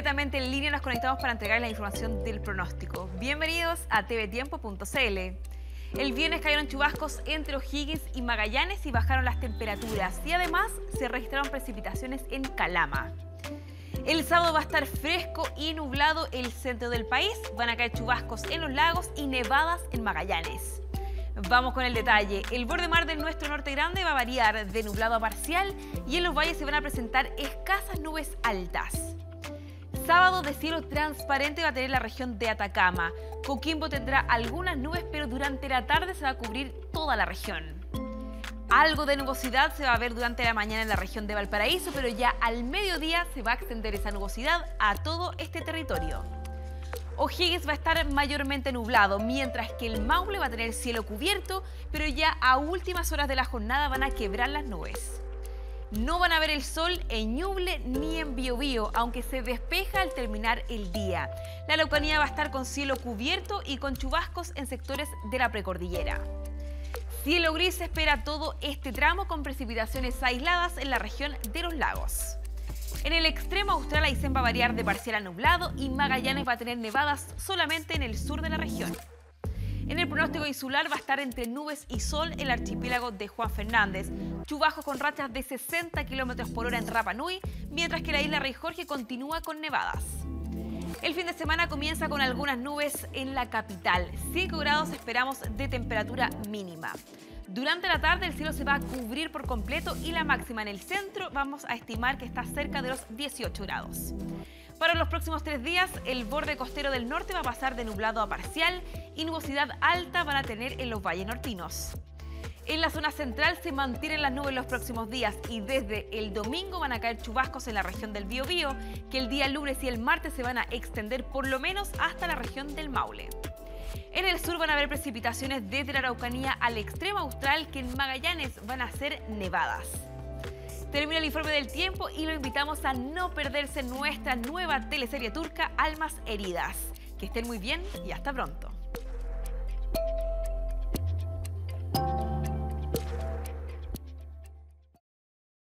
Completamente en línea nos conectamos para entregar la información del pronóstico. Bienvenidos a TVTiempo.cl. El viernes cayeron chubascos entre O'Higgins y Magallanes y bajaron las temperaturas. Y además se registraron precipitaciones en Calama. El sábado va a estar fresco y nublado el centro del país. Van a caer chubascos en los lagos y nevadas en Magallanes. Vamos con el detalle. El borde mar de nuestro norte grande va a variar de nublado a parcial y en los valles se van a presentar escasas nubes altas. Sábado de cielo transparente va a tener la región de Atacama. Coquimbo tendrá algunas nubes, pero durante la tarde se va a cubrir toda la región. Algo de nubosidad se va a ver durante la mañana en la región de Valparaíso, pero ya al mediodía se va a extender esa nubosidad a todo este territorio. O'Higgins va a estar mayormente nublado, mientras que el Maule va a tener cielo cubierto, pero ya a últimas horas de la jornada van a quebrar las nubes. No van a ver el sol en Ñuble ni en Bío Bío, aunque se despeja al terminar el día. La Araucanía va a estar con cielo cubierto y con chubascos en sectores de la precordillera. Cielo gris se espera todo este tramo con precipitaciones aisladas en la región de los lagos. En el extremo austral, Aysén va a variar de parcial a nublado y Magallanes va a tener nevadas solamente en el sur de la región. En el pronóstico insular va a estar entre nubes y sol el archipiélago de Juan Fernández, chubascos con rachas de 60 km por hora en Rapa Nui, mientras que la isla Rey Jorge continúa con nevadas. El fin de semana comienza con algunas nubes en la capital, 5 grados esperamos de temperatura mínima. Durante la tarde el cielo se va a cubrir por completo y la máxima en el centro vamos a estimar que está cerca de los 18 grados. Para los próximos 3 días, el borde costero del norte va a pasar de nublado a parcial y nubosidad alta van a tener en los valles nortinos. En la zona central se mantienen las nubes los próximos días y desde el domingo van a caer chubascos en la región del Bío Bío, que el día lunes y el martes se van a extender por lo menos hasta la región del Maule. En el sur van a haber precipitaciones desde la Araucanía al extremo austral, que en Magallanes van a ser nevadas. Termina el informe del tiempo y lo invitamos a no perderse nuestra nueva teleserie turca Almas Heridas. Que estén muy bien y hasta pronto.